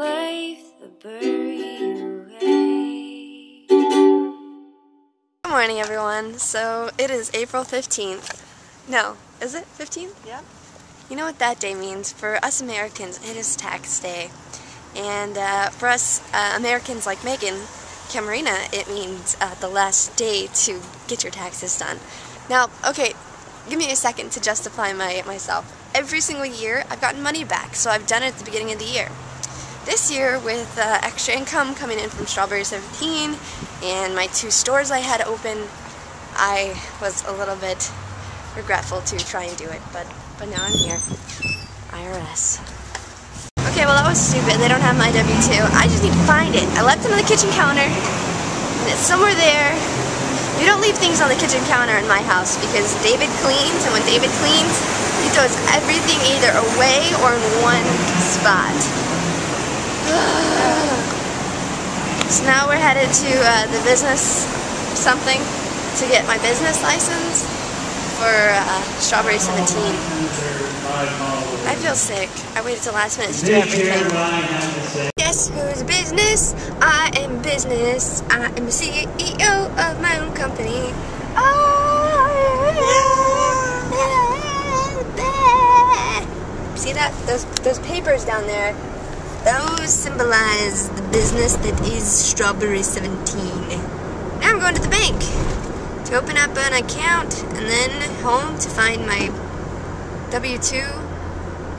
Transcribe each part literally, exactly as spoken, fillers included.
wave the Burry away. Good morning, everyone. So it is April fifteenth. No, is it fifteenth? Yeah. You know what that day means? For us Americans, it is tax day. And uh, for us uh, Americans like Megan Camarina, it means uh, the last day to get your taxes done. Now, okay, give me a second to justify my myself. Every single year, I've gotten money back, so I've done it at the beginning of the year. This year, with uh, extra income coming in from Strawburry seventeen and my two stores I had open, I was a little bit regretful to try and do it, but, but now I'm here. I R S. Okay, well that was stupid. They don't have my W two. I just need to find it. I left it on the kitchen counter, and it's somewhere there. You don't leave things on the kitchen counter in my house because David cleans, and when David cleans, he throws everything either away or in one spot. So now we're headed to uh, the business something to get my business license for uh, Strawburry seventeen. I feel sick. I waited till last minute to do everything. Guess who's business? I am business. I am the C E O of my own company. Oh, see that? Those, those papers down there, those symbolize the business that is Strawburry seventeen. Now I'm going to the bank to open up an account and then home to find my W two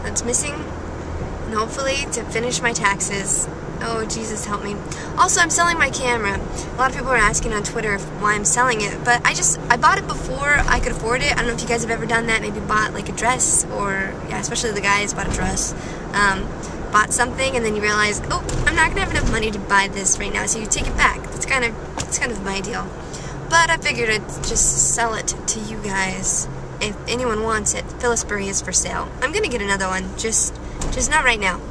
that's missing, and hopefully to finish my taxes. Oh, Jesus, help me. Also, I'm selling my camera. A lot of people are asking on Twitter why I'm selling it, but I just, I bought it before I could afford it. I don't know if you guys have ever done that, maybe bought like a dress, or, yeah, especially the guys bought a dress, um, bought something, and then you realize, oh, I'm not gonna have enough money to buy this right now, so you take it back. That's kind of, that's kind of my deal. But I figured I'd just sell it to you guys. If anyone wants it, Phyllis Burry is for sale. I'm gonna get another one, just just not right now.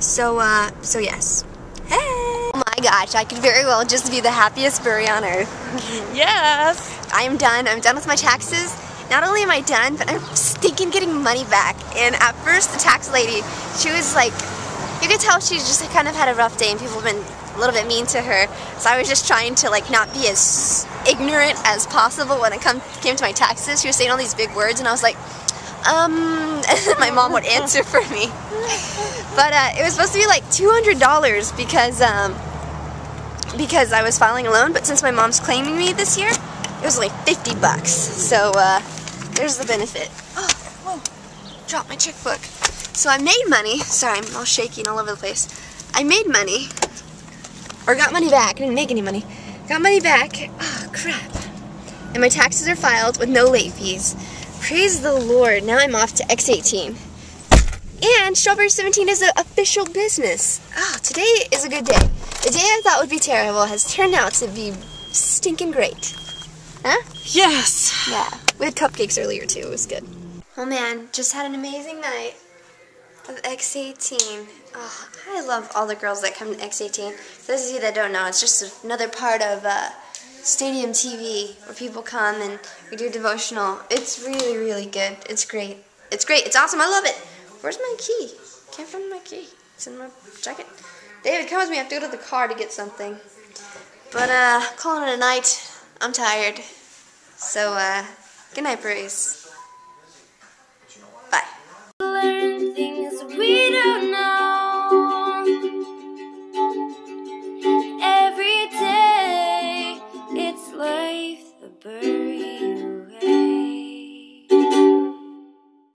So, uh, so yes. Hey! Oh my gosh, I could very well just be the happiest Burry on earth. Yes! I am done. I'm done with my taxes. Not only am I done, but I'm stinking getting money back. And at first, the tax lady, she was like, you could tell she just kind of had a rough day and people have been a little bit mean to her. So I was just trying to like not be as ignorant as possible when it come, came to my taxes. She was saying all these big words and I was like, um, and then my mom would answer for me. But uh, it was supposed to be like two hundred dollars because, um, because I was filing a loan, but since my mom's claiming me this year, it was only fifty bucks. So uh, there's the benefit. Oh, whoa, dropped my checkbook. So I made money. Sorry, I'm all shaking all over the place. I made money. Or got money back. I didn't make any money. Got money back. Oh, crap. And my taxes are filed with no late fees. Praise the Lord. Now I'm off to X eighteen. And Strawburry seventeen is an official business. Oh, today is a good day. The day I thought would be terrible has turned out to be stinking great. Huh? Yes. Yeah. We had cupcakes earlier, too. It was good. Oh, man. Just had an amazing night of X eighteen. Oh, I love all the girls that come to X eighteen. For those of you that don't know, it's just another part of uh, Stadium T V where people come and we do devotional. It's really, really good. It's great. It's great. It's awesome. I love it. Where's my key? Can't find my key. It's in my jacket. David, come with me. I have to go to the car to get something. But uh, calling it a night. I'm tired. So uh, good night, Burrys.